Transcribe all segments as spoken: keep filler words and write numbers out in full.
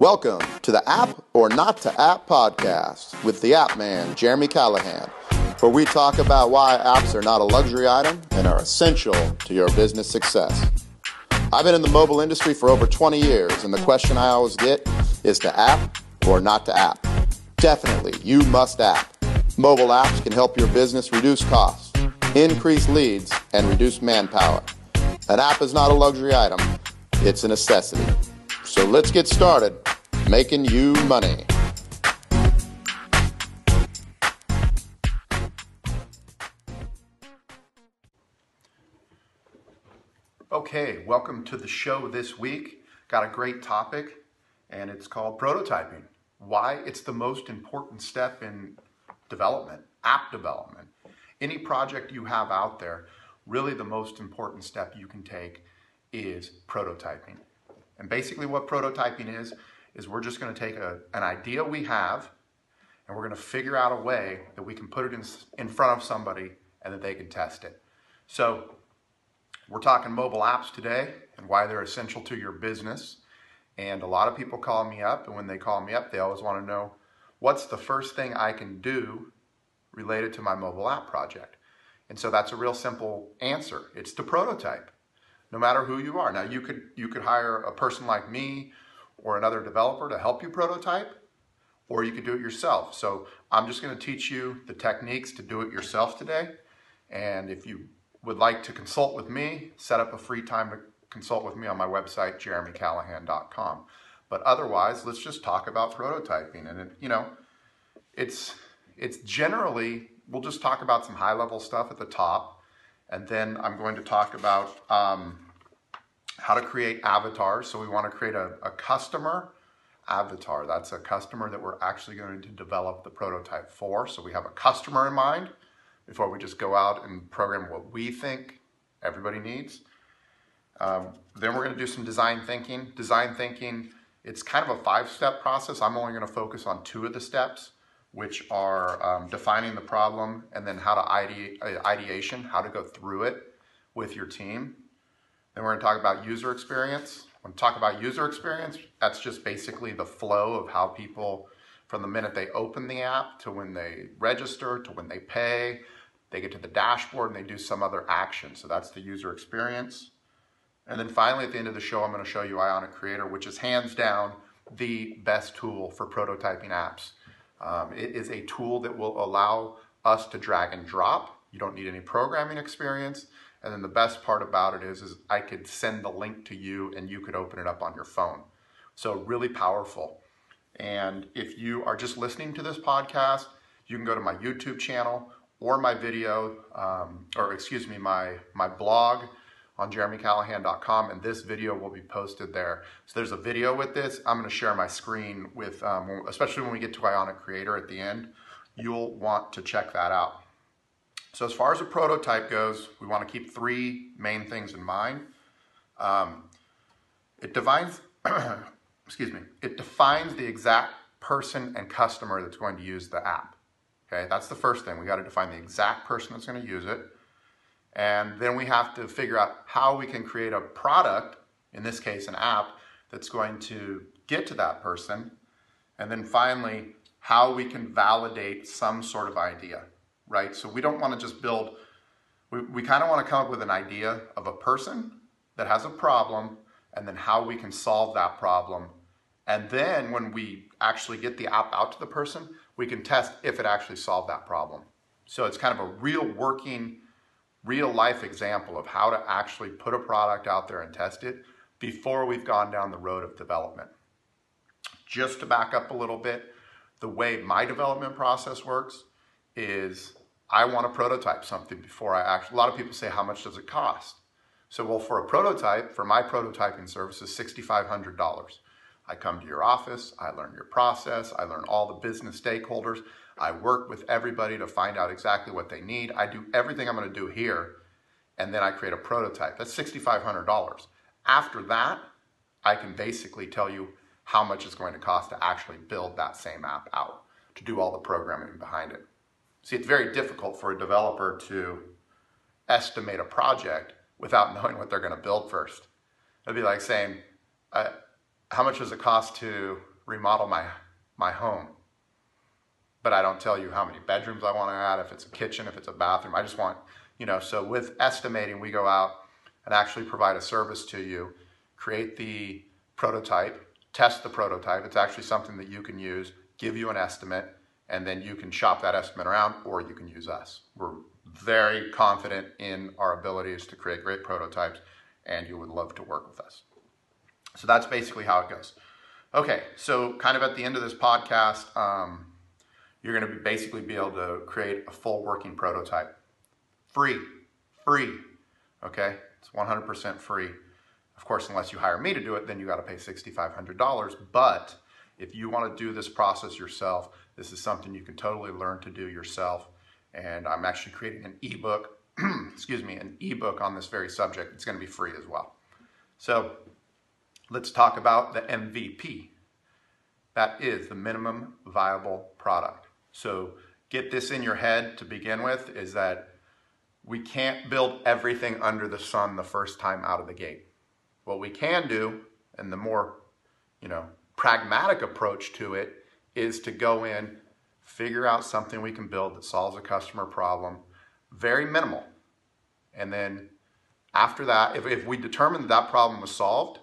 Welcome to the App or Not to App podcast with the app man, Jeremy Callahan, where we talk about why apps are not a luxury item and are essential to your business success. I've been in the mobile industry for over twenty years, and the question I always get is to app or not to app. Definitely, you must app. Mobile apps can help your business reduce costs, increase leads, and reduce manpower. An app is not a luxury item, it's a necessity. So let's get started making you money. Okay, welcome to the show this week. Got a great topic, and it's called prototyping. Why it's the most important step in development, app development. Any project you have out there, really the most important step you can take is prototyping. And basically what prototyping is, is we're just going to take a, an idea we have, and we're going to figure out a way that we can put it in, in front of somebody and that they can test it. So we're talking mobile apps today and why they're essential to your business. And a lot of people call me up, and when they call me up, they always want to know, what's the first thing I can do related to my mobile app project? And so that's a real simple answer. It's to prototype. No matter who you are. Now you could you could hire a person like me or another developer to help you prototype, or you could do it yourself. So I'm just going to teach you the techniques to do it yourself today. And if you would like to consult with me, set up a free time to consult with me on my website, jeremy callahan dot com. But otherwise, let's just talk about prototyping. And it, you know, it's it's generally, we'll just talk about some high-level stuff at the top. And then I'm going to talk about um, how to create avatars. So we want to create a, a customer avatar. That's a customer that we're actually going to develop the prototype for. So we have a customer in mind before we just go out and program what we think everybody needs. Um, then we're going to do some design thinking. Design thinking, it's kind of a five-step process. I'm only going to focus on two of the steps, which are um, defining the problem and then how to ideate, uh, ideation, how to go through it with your team. Then we're going to talk about user experience. When we talk about user experience, that's just basically the flow of how people, from the minute they open the app to when they register to when they pay, they get to the dashboard and they do some other action. So that's the user experience. And then finally, at the end of the show, I'm going to show you Ionic Creator, which is hands down the best tool for prototyping apps. Um, it is a tool that will allow us to drag and drop. You don't need any programming experience. And then the best part about it is, is I could send the link to you and you could open it up on your phone. So really powerful. And if you are just listening to this podcast, you can go to my YouTube channel or my video, um, or excuse me, my, my blog on jeremy callahan dot com, and this video will be posted there. So there's a video with this. I'm gonna share my screen with, um, especially when we get to Ionic Creator at the end, you'll want to check that out. So as far as a prototype goes, we wanna keep three main things in mind. Um, it defines, excuse me, it defines the exact person and customer that's going to use the app. Okay, that's the first thing. We gotta define the exact person that's gonna use it. And then we have to figure out how we can create a product, in this case an app, that's going to get to that person. And then finally, how we can validate some sort of idea, right? So we don't want to just build, we, we kind of want to come up with an idea of a person that has a problem, and then how we can solve that problem. And then when we actually get the app out to the person, we can test if it actually solved that problem. So it's kind of a real working real life example of how to actually put a product out there and test it before we've gone down the road of development. Just to back up a little bit, the way my development process works is I want to prototype something before I actually, a lot of people say, how much does it cost? So, well, for a prototype, for my prototyping service is six thousand five hundred dollars. I come to your office, I learn your process, I learn all the business stakeholders, I work with everybody to find out exactly what they need, I do everything I'm gonna do here, and then I create a prototype. That's six thousand five hundred dollars. After that, I can basically tell you how much it's going to cost to actually build that same app out, to do all the programming behind it. See, it's very difficult for a developer to estimate a project without knowing what they're gonna build first. It'd be like saying, uh, how much does it cost to remodel my, my home? But I don't tell you how many bedrooms I want to add, if it's a kitchen, if it's a bathroom. I just want, you know, so with estimating, we go out and actually provide a service to you, create the prototype, test the prototype. It's actually something that you can use, give you an estimate, and then you can shop that estimate around, or you can use us. We're very confident in our abilities to create great prototypes, and you would love to work with us. So that's basically how it goes. Okay, so kind of at the end of this podcast, um, you're going to basically be able to create a full working prototype. Free, free, okay? It's one hundred percent free. Of course, unless you hire me to do it, then you got to pay six thousand five hundred dollars. But if you want to do this process yourself, this is something you can totally learn to do yourself. And I'm actually creating an ebook, excuse me, an ebook on this very subject. It's going to be free as well. So let's talk about the M V P. That is the minimum viable product. So get this in your head to begin with, is that we can't build everything under the sun the first time out of the gate. What we can do, and the more, you know, pragmatic approach to it, is to go in, figure out something we can build that solves a customer problem, very minimal. And then after that, if, if we determine that, that problem was solved,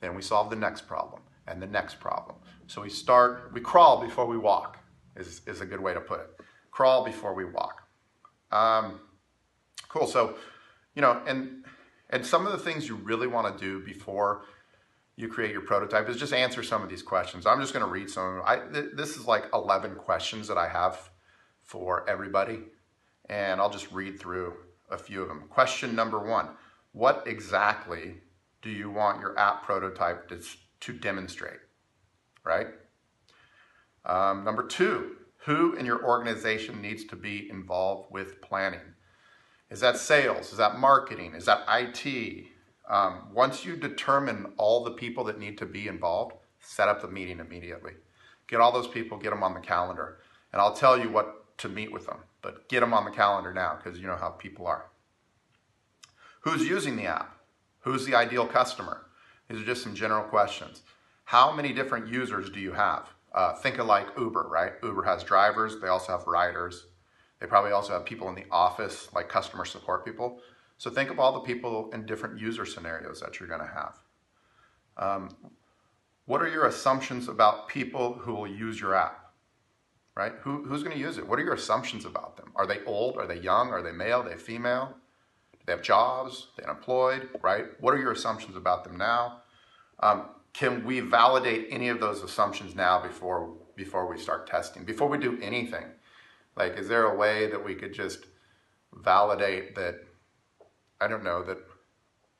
then we solve the next problem and the next problem. So we start, we crawl before we walk is, is a good way to put it. Crawl before we walk. Um, cool. So, you know, and, and some of the things you really want to do before you create your prototype is just answer some of these questions. I'm just going to read some of them. I, th this is like eleven questions that I have for everybody, and I'll just read through a few of them. Question number one, what exactly do you want your app prototype to, to demonstrate, right? Um, number two, who in your organization needs to be involved with planning? Is that sales? Is that marketing? Is that I T? Um, once you determine all the people that need to be involved, set up the meeting immediately. Get all those people, get them on the calendar. And I'll tell you what to meet with them, but get them on the calendar now, because you know how people are. Who's using the app? Who's the ideal customer? These are just some general questions. How many different users do you have? Uh, think of like Uber, right? Uber has drivers, they also have riders. They probably also have people in the office, like customer support people. So think of all the people in different user scenarios that you're going to have. Um, what are your assumptions about people who will use your app, right? Who, who's going to use it? What are your assumptions about them? Are they old? Are they young? Are they male? Are they female? Do they have jobs? Are they unemployed, right? What are your assumptions about them now? Um, can we validate any of those assumptions now before, before we start testing, before we do anything? Like, is there a way that we could just validate that, I don't know, that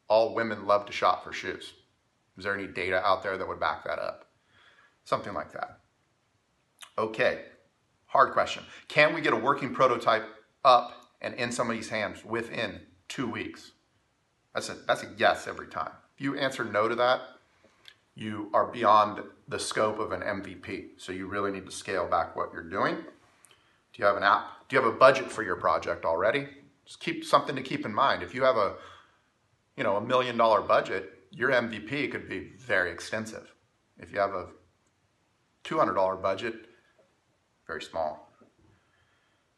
all women love to shop for shoes? Is there any data out there that would back that up? Something like that. Okay, hard question. Can we get a working prototype up and in somebody's hands within two weeks? That's a, that's a yes every time. If you answer no to that, you are beyond the scope of an M V P. So you really need to scale back what you're doing. Do you have an app? Do you have a budget for your project already? Just keep something to keep in mind. If you have a, you know, a million dollar budget, your M V P could be very extensive. If you have a two hundred dollar budget, very small.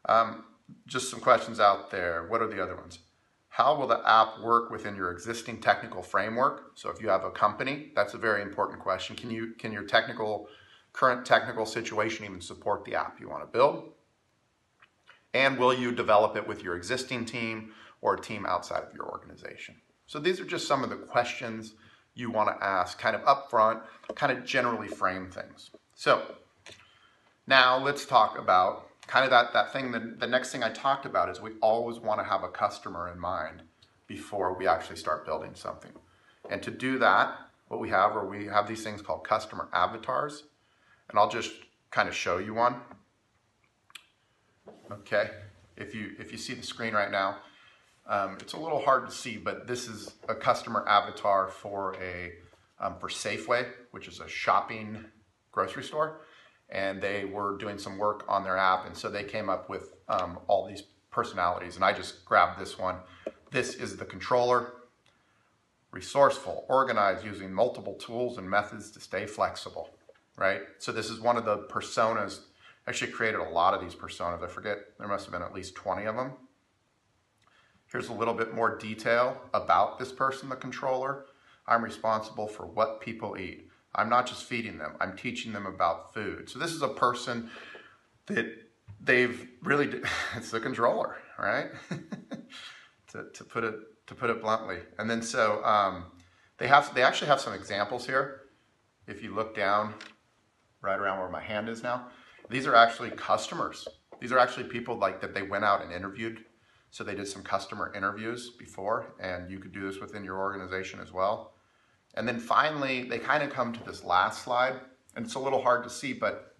Um, Just some questions out there. What are the other ones? How will the app work within your existing technical framework? So if you have a company, that's a very important question. Can you, can your technical, current technical situation even support the app you want to build? And will you develop it with your existing team or a team outside of your organization? So these are just some of the questions you want to ask, kind of upfront, kind of generally frame things. So now let's talk about kind of that, that thing, the, the next thing I talked about is we always want to have a customer in mind before we actually start building something. And to do that, what we have are we have these things called customer avatars. And I'll just kind of show you one. Okay, if you, if you see the screen right now, um, it's a little hard to see, but this is a customer avatar for, a, um, for Safeway, which is a shopping grocery store. And they were doing some work on their app, and so they came up with um, all these personalities, and I just grabbed this one. This is the controller. resourceful, organized, using multiple tools and methods to stay flexible, right? So this is one of the personas. I actually created a lot of these personas. I forget, there must have been at least twenty of them. Here's a little bit more detail about this person, the controller. I'm responsible for what people eat. I'm not just feeding them, I'm teaching them about food. So this is a person that they've really, it's the controller, right? to, to, put it, to put it bluntly. And then so um, they, have, they actually have some examples here. If you look down, right around where my hand is now, these are actually customers. These are actually people like that they went out and interviewed. So they did some customer interviews before, and you could do this within your organization as well. And then finally, they kind of come to this last slide, and it's a little hard to see, but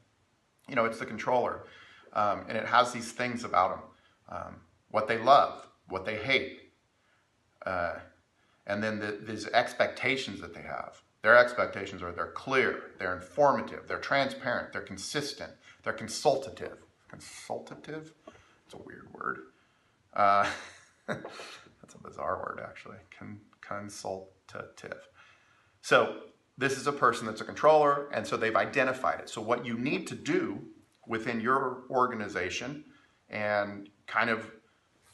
you know, it's the controller. Um, and it has these things about them, um, what they love, what they hate, uh, and then the, these expectations that they have. Their expectations are they're clear, they're informative, they're transparent, they're consistent, they're consultative. Consultative? It's a weird word. Uh, that's a bizarre word, actually. Con consultative. So this is a person that's a controller, and so they've identified it. So what you need to do within your organization and kind of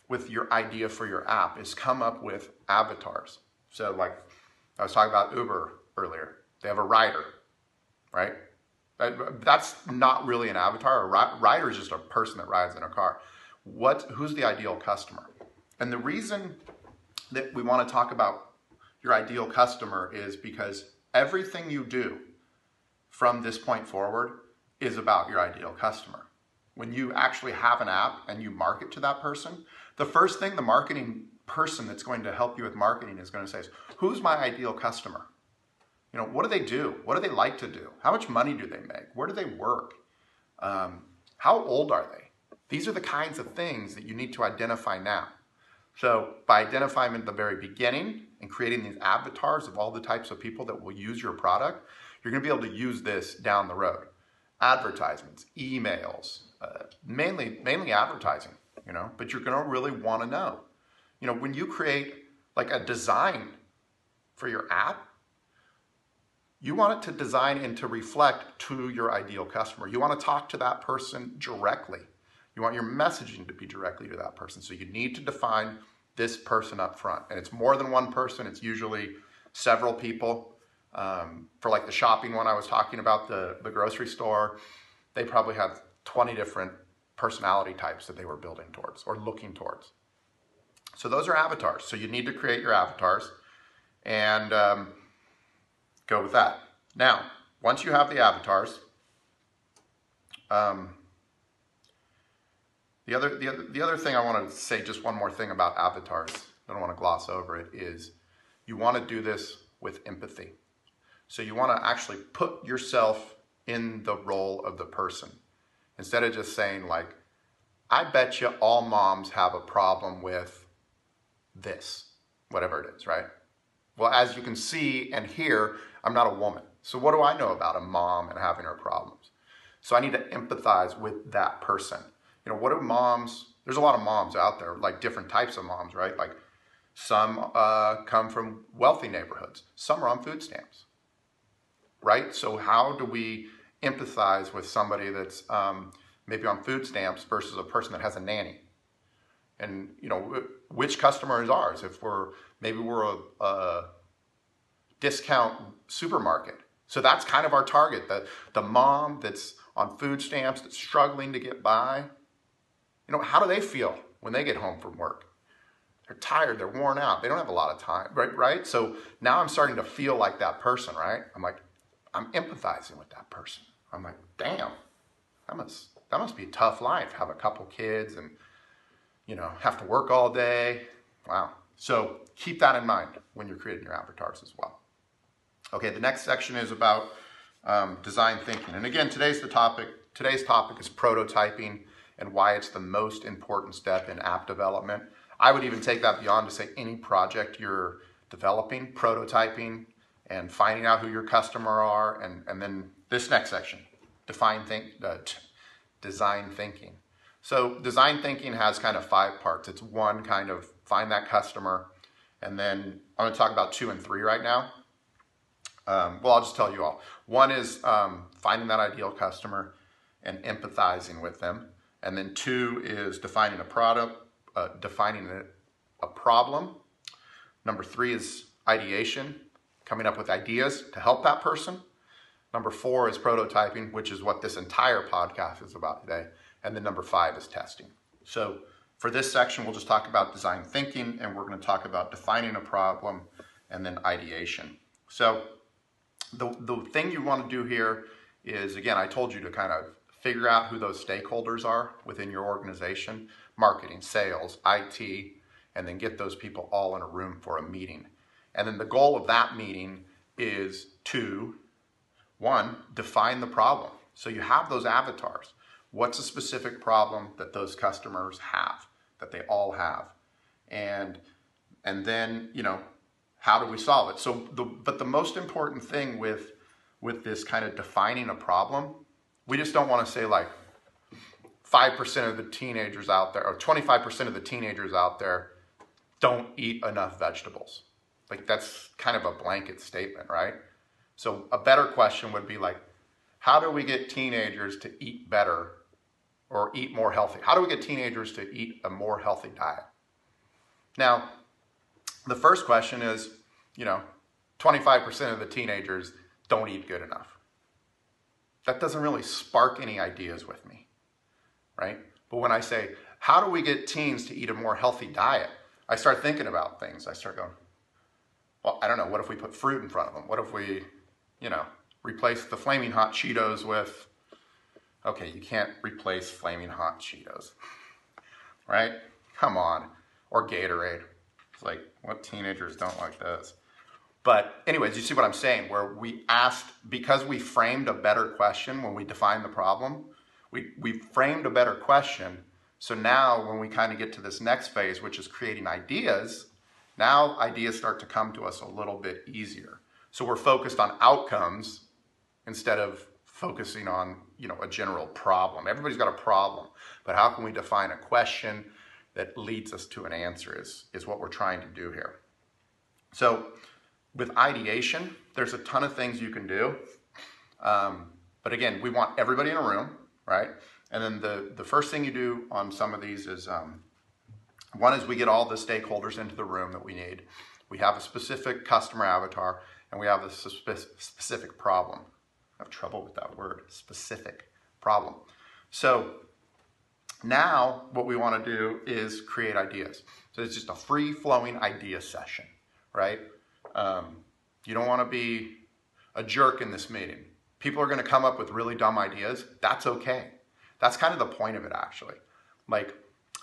with your idea for your app is come up with avatars. So like I was talking about Uber earlier, they have a rider, right? That's not really an avatar. A rider is just a person that rides in a car. What, who's the ideal customer? And the reason that we want to talk about your ideal customer is because everything you do from this point forward is about your ideal customer. When you actually have an app and you market to that person, the first thing the marketing person that's going to help you with marketing is going to say is, who's my ideal customer? You know, what do they do? What do they like to do? How much money do they make? Where do they work? Um, how old are they? These are the kinds of things that you need to identify now. So by identifying at the very beginning and creating these avatars of all the types of people that will use your product, you're going to be able to use this down the road. Advertisements, emails, uh, mainly mainly advertising, you know, but you're going to really want to know. You know, when you create like a design for your app, you want it to design and to reflect to your ideal customer. You want to talk to that person directly. You want your messaging to be directly to that person. So you need to define this person up front. And it's more than one person. It's usually several people. Um, for like the shopping one I was talking about, the, the grocery store, they probably have twenty different personality types that they were building towards or looking towards. So those are avatars. So you need to create your avatars and um, go with that. Now, once you have the avatars, um, The other, the, other, the other thing I want to say, just one more thing about avatars, I don't want to gloss over it, is you want to do this with empathy. So you want to actually put yourself in the role of the person. Instead of just saying like, I bet you all moms have a problem with this, whatever it is, right? Well, as you can see and hear, I'm not a woman. So what do I know about a mom and having her problems? So I need to empathize with that person. You know, what do moms, there's a lot of moms out there, like different types of moms, right? Like some uh, come from wealthy neighborhoods, some are on food stamps, right? So how do we empathize with somebody that's um, maybe on food stamps versus a person that has a nanny? And, you know, which customer is ours? If we're, maybe we're a, a discount supermarket. So that's kind of our target, the, the mom that's on food stamps, that's struggling to get by. You know, how do they feel when they get home from work? They're tired, they're worn out, they don't have a lot of time, right? Right? So now I'm starting to feel like that person, right? I'm like, I'm empathizing with that person. I'm like, damn, that must, that must be a tough life, have a couple kids and, you know, have to work all day. Wow. So keep that in mind when you're creating your avatars as well. Okay, the next section is about um, design thinking. And again, today's the topic, today's topic is prototyping and why it's the most important step in app development. I would even take that beyond to say any project you're developing, prototyping, and finding out who your customer are, and, and then this next section, define think, uh, design thinking. So design thinking has kind of five parts. It's one, kind of find that customer, and then I'm going to talk about two and three right now. Um, well, I'll just tell you all. One is um, finding that ideal customer and empathizing with them. And then two is defining a product, uh, defining a, a problem. Number three is ideation, coming up with ideas to help that person. Number four is prototyping, which is what this entire podcast is about today. And then number five is testing. So for this section, we'll just talk about design thinking, and we're going to talk about defining a problem and then ideation. So the, the thing you want to do here is, again, I told you to kind of figure out who those stakeholders are within your organization, marketing, sales, I T, and then get those people all in a room for a meeting. And then the goal of that meeting is to, one, define the problem. So you have those avatars. What's a specific problem that those customers have, that they all have? And, and then, you know, how do we solve it? So, the, but the most important thing with, with this kind of defining a problem, we just don't want to say like five percent of the teenagers out there, or twenty-five percent of the teenagers out there don't eat enough vegetables. Like that's kind of a blanket statement, right? So a better question would be like, how do we get teenagers to eat better or eat more healthy? How do we get teenagers to eat a more healthy diet? Now, the first question is, you know, twenty-five percent of the teenagers don't eat good enough. That doesn't really spark any ideas with me, right? But when I say, how do we get teens to eat a more healthy diet? I start thinking about things. I start going, well, I don't know, what if we put fruit in front of them? What if we, you know, replace the Flaming Hot Cheetos with, okay, you can't replace Flaming Hot Cheetos, right? Come on. Or Gatorade. It's like, what teenagers don't like those? But anyways, you see what I'm saying, where we asked, because we framed a better question when we defined the problem, we, we framed a better question. So now when we kind of get to this next phase, which is creating ideas, now ideas start to come to us a little bit easier. So we're focused on outcomes instead of focusing on, you know, a general problem. Everybody's got a problem, but how can we define a question that leads us to an answer is, is what we're trying to do here. So with ideation, there's a ton of things you can do. Um, but again, we want everybody in a room, right? And then the, the first thing you do on some of these is, um, one is we get all the stakeholders into the room that we need. We have a specific customer avatar, and we have a specific problem. I have trouble with that word, specific problem. So now what we want to do is create ideas. So it's just a free-flowing idea session, right? Um, you don't want to be a jerk in this meeting. People are going to come up with really dumb ideas. That's okay. That's kind of the point of it, actually. Like,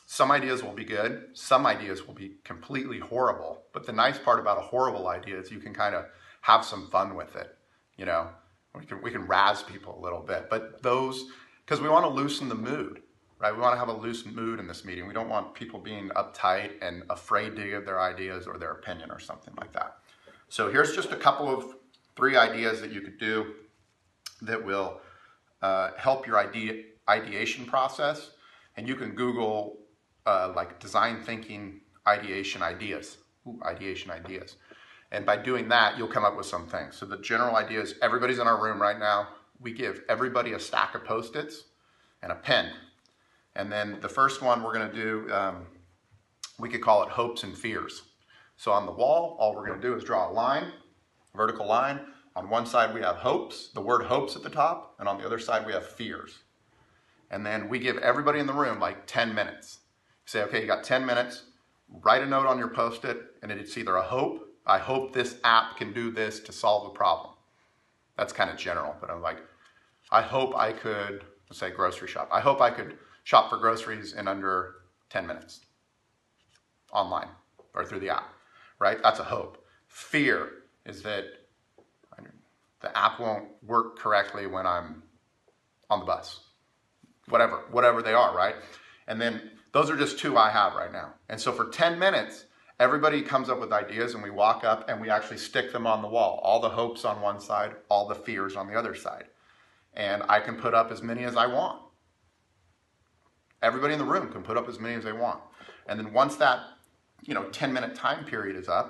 some ideas will be good, some ideas will be completely horrible, but the nice part about a horrible idea is you can kind of have some fun with it, you know? We can, we can razz people a little bit, but those, because we want to loosen the mood, right? We want to have a loose mood in this meeting. We don't want people being uptight and afraid to give their ideas or their opinion or something like that. So here's just a couple of three ideas that you could do that will uh, help your idea, ideation process, and you can Google Uh, like design thinking, ideation ideas, Ooh, ideation ideas. And by doing that, you'll come up with some things. So the general idea is everybody's in our room right now. We give everybody a stack of Post-its and a pen. And then the first one we're going to do, um, we could call it hopes and fears. So on the wall, all we're going to do is draw a line, a vertical line. On one side, we have hopes, the word hopes at the top, and on the other side, we have fears. And then we give everybody in the room like ten minutes. Say, okay, you got ten minutes, write a note on your Post-it, and it's either a hope, I hope this app can do this to solve a problem. That's kind of general, but I'm like, I hope I could, let's say grocery shop, I hope I could shop for groceries in under ten minutes online or through the app, right? That's a hope. Fear is that the app won't work correctly when I'm on the bus, whatever, whatever they are, right? And then those are just two I have right now. And so for ten minutes, everybody comes up with ideas and we walk up and we actually stick them on the wall. All the hopes on one side, all the fears on the other side. And I can put up as many as I want. Everybody in the room can put up as many as they want. And then once that, you know, ten minute time period is up,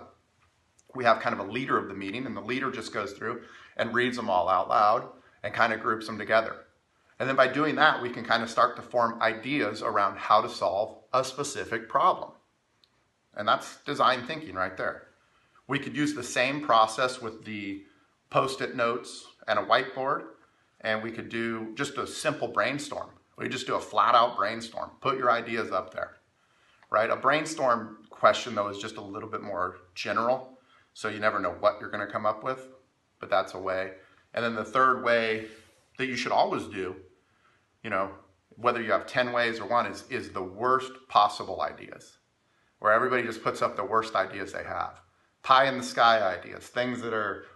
we have kind of a leader of the meeting, and the leader just goes through and reads them all out loud and kind of groups them together. And then by doing that, we can kind of start to form ideas around how to solve a specific problem. And that's design thinking right there. We could use the same process with the post-it notes and a whiteboard, and we could do just a simple brainstorm. We just do a flat-out brainstorm. Put your ideas up there, right? A brainstorm question, though, is just a little bit more general, so you never know what you're going to come up with, but that's a way. And then the third way that you should always do, you know, whether you have ten ways or one, is, is the worst possible ideas, where everybody just puts up the worst ideas they have. Pie in the sky ideas, things that are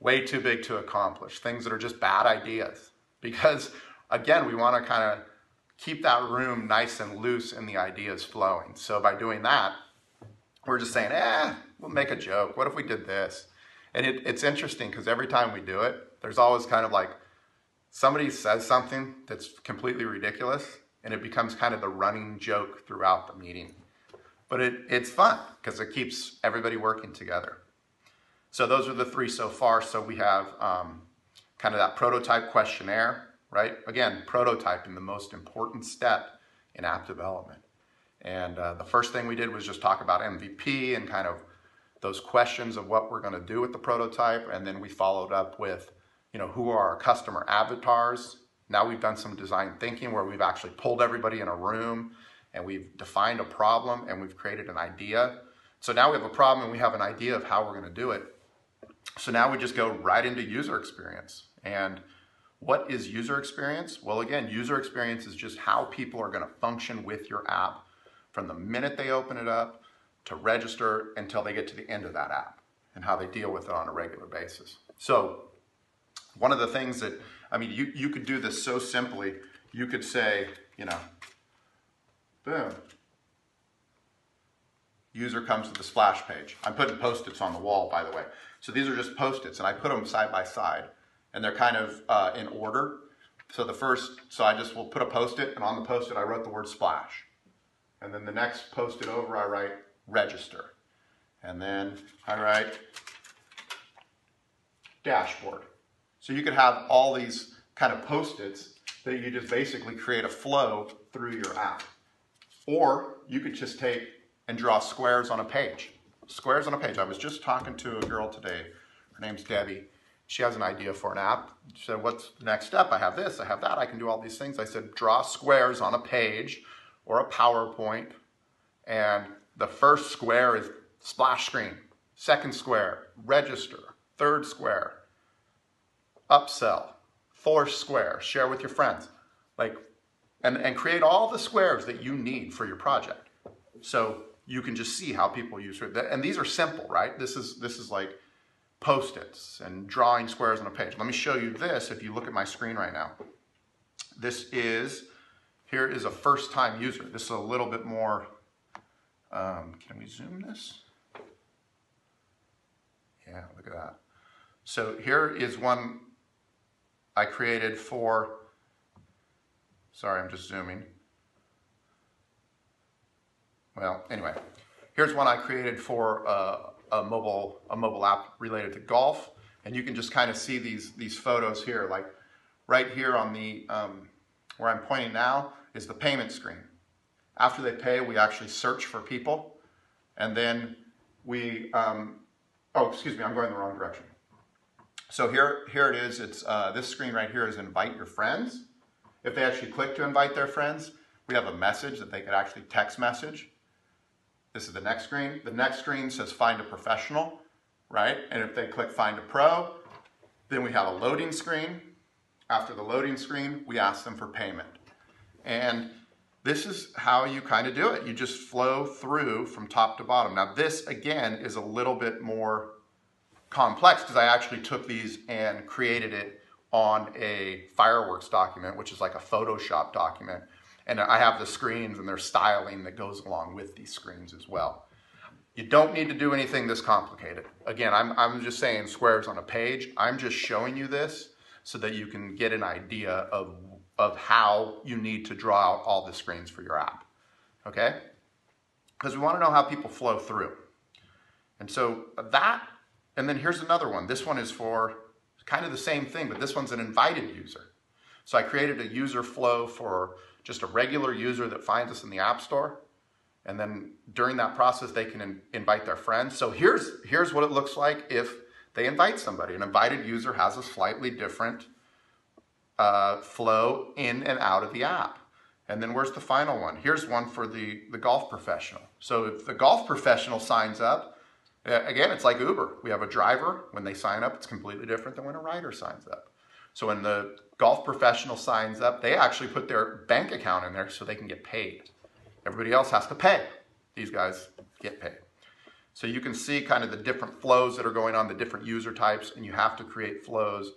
way too big to accomplish, things that are just bad ideas. Because again, we want to kind of keep that room nice and loose and the ideas flowing. So by doing that, we're just saying, eh, we'll make a joke. What if we did this? And it, it's interesting because every time we do it, there's always kind of like, somebody says something that's completely ridiculous, and it becomes kind of the running joke throughout the meeting. But it, it's fun because it keeps everybody working together. So those are the three so far. So we have um, kind of that prototype questionnaire, right? Again, prototyping, the most important step in app development. And uh, the first thing we did was just talk about M V P and kind of those questions of what we're going to do with the prototype. And then we followed up with, you know, who are our customer avatars? Now we've done some design thinking where we've actually pulled everybody in a room and we've defined a problem and we've created an idea. So now we have a problem and we have an idea of how we're going to do it. So now we just go right into user experience. And what is user experience? Well, again, user experience is just how people are going to function with your app from the minute they open it up to register until they get to the end of that app and how they deal with it on a regular basis. So one of the things that, I mean, you, you could do this so simply. You could say, you know, boom, user comes to the splash page. I'm putting post-its on the wall, by the way. So these are just post-its, and I put them side by side, and they're kind of uh, in order. So the first, so I just will put a post-it, and on the post-it I wrote the word splash. And then the next post-it over I write register. And then I write dashboard. So you could have all these kind of post-its that you just basically create a flow through your app. Or you could just take and draw squares on a page. Squares on a page. I was just talking to a girl today. Her name's Debbie. She has an idea for an app. She said, what's the next step? I have this, I have that, I can do all these things. I said, draw squares on a page or a PowerPoint. And the first square is splash screen. Second square, register. Third square, upsell. Fourth square, share with your friends. Like, and, and create all the squares that you need for your project. So you can just see how people use it. And these are simple, right? This is, this is like post-its and drawing squares on a page. Let me show you this if you look at my screen right now. This is, here is a first-time user. This is a little bit more, um, can we zoom this? Yeah, look at that. So here is one I created for, sorry, I'm just zooming. Well, anyway, here's one I created for uh, a mobile a mobile app related to golf, and you can just kind of see these these photos here. Like right here on the um, where I'm pointing now is the payment screen. After they pay, we actually search for people, and then we um, oh excuse me, I'm going the wrong direction. So here here it is. It's uh, this screen right here is invite your friends. If they actually click to invite their friends, we have a message that they could actually text message. This is the next screen. The next screen says find a professional, right? And if they click find a pro, then we have a loading screen. After the loading screen, we ask them for payment. And this is how you kind of do it. You just flow through from top to bottom. Now this, again, is a little bit more complex because I actually took these and created it on a fireworks document, which is like a Photoshop document. And I have the screens and their styling that goes along with these screens as well. You don't need to do anything this complicated. Again, I'm, I'm just saying squares on a page. I'm just showing you this so that you can get an idea of, of how you need to draw out all the screens for your app, okay? Because we want to know how people flow through. And so that And then here's another one. This one is for kind of the same thing, but this one's an invited user. So I created a user flow for just a regular user that finds us in the App Store. And then during that process, they can in, invite their friends. So here's, here's what it looks like if they invite somebody. An invited user has a slightly different uh, flow in and out of the app. And then where's the final one? Here's one for the, the golf professional. So if the golf professional signs up, again, it's like Uber. We have a driver. When they sign up, it's completely different than when a rider signs up. So when the golf professional signs up, they actually put their bank account in there so they can get paid. Everybody else has to pay. These guys get paid. So you can see kind of the different flows that are going on, the different user types, and you have to create flows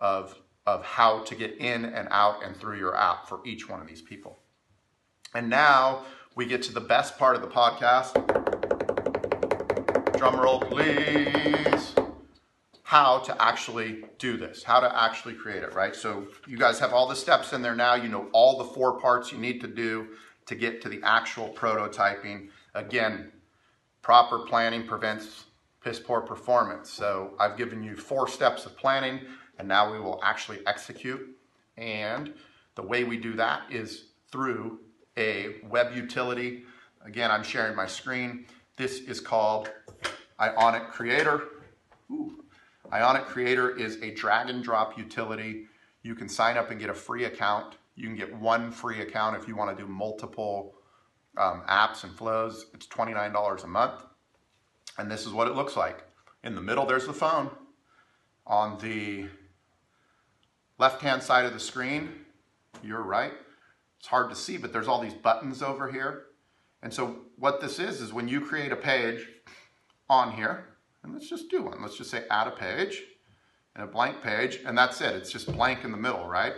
of, of how to get in and out and through your app for each one of these people. And now we get to the best part of the podcast. Drum roll, please. How to actually do this, how to actually create it, right? So you guys have all the steps in there now. You know all the four parts you need to do to get to the actual prototyping. Again, proper planning prevents piss poor performance. So I've given you four steps of planning, and now we will actually execute. And the way we do that is through a web utility. Again, I'm sharing my screen. This is called Ionic Creator. Ooh. Ionic Creator is a drag and drop utility. You can sign up and get a free account. You can get one free account if you want to do multiple um, apps and flows. It's twenty-nine dollars a month. And this is what it looks like. In the middle, there's the phone. On the left-hand side of the screen, you're right. It's hard to see, but there's all these buttons over here. And so what this is, is when you create a page on here, and let's just do one. Let's just say add a page and a blank page, and that's it. It's just blank in the middle, right?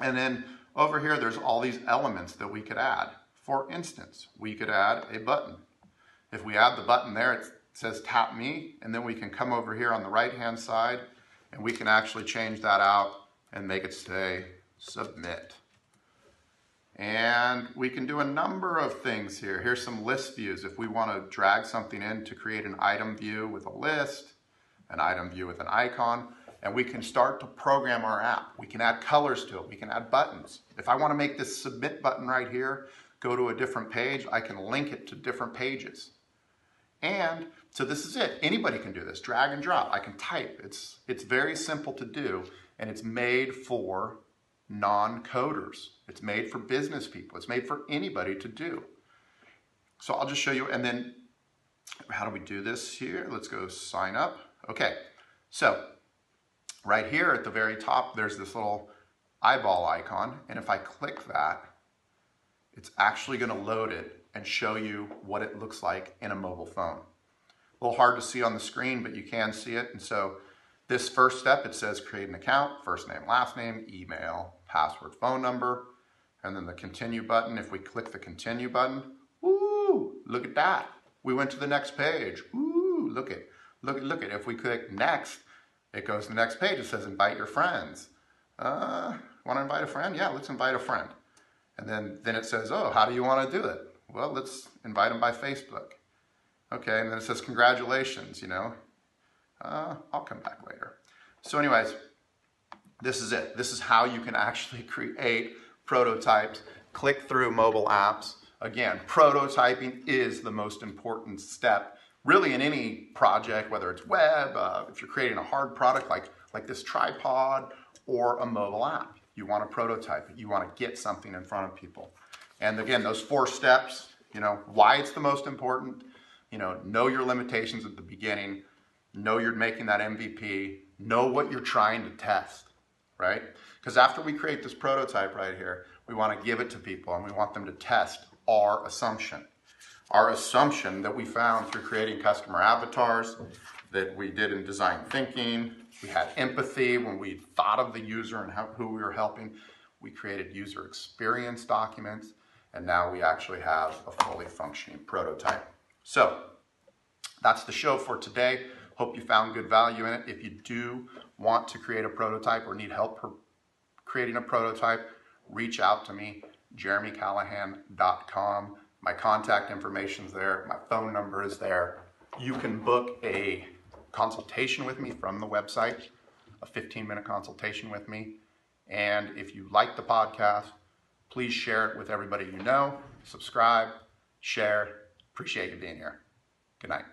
And then over here, there's all these elements that we could add. For instance, we could add a button. If we add the button there, it says tap me, and then we can come over here on the right-hand side, and we can actually change that out and make it say submit. And we can do a number of things here. Here's some list views. If we want to drag something in to create an item view with a list, an item view with an icon, and we can start to program our app. We can add colors to it. We can add buttons. If I want to make this submit button right here, go to a different page, I can link it to different pages. And so this is it. Anybody can do this. Drag and drop. I can type. It's, it's very simple to do, and it's made for non-coders. It's made for business people. It's made for anybody to do. So I'll just show you. And then how do we do this here? Let's go sign up. Okay. So right here at the very top, there's this little eyeball icon. And if I click that, it's actually going to load it and show you what it looks like in a mobile phone. A little hard to see on the screen, but you can see it. And so this first step, it says create an account, first name, last name, email, password, phone number, and then the continue button. If we click the continue button, ooh, look at that. We went to the next page. Ooh, look at, look at, look at. If we click next, it goes to the next page. It says invite your friends. Uh, want to invite a friend? Yeah, let's invite a friend. And then, then it says, oh, how do you want to do it? Well, let's invite them by Facebook. Okay, and then it says congratulations, you know. Uh, I'll come back later. So anyways, this is it. This is how you can actually create prototypes, click through mobile apps. Again, prototyping is the most important step really in any project, whether it's web, uh, if you're creating a hard product like, like this tripod or a mobile app. You want to prototype it. You want to get something in front of people. And again, those four steps, you know, why it's the most important, you know, know your limitations at the beginning. Know you're making that M V P, know what you're trying to test, right? Because after we create this prototype right here, we want to give it to people and we want them to test our assumption. Our assumption that we found through creating customer avatars, that we did in design thinking, we had empathy when we thought of the user and how, who we were helping. We created user experience documents, and now we actually have a fully functioning prototype. So that's the show for today. Hope you found good value in it. If you do want to create a prototype or need help creating a prototype, reach out to me, jeremy callahan dot com. My contact information is there. My phone number is there. You can book a consultation with me from the website, a fifteen minute consultation with me. And if you like the podcast, please share it with everybody you know, subscribe, share. Appreciate you being here. Good night.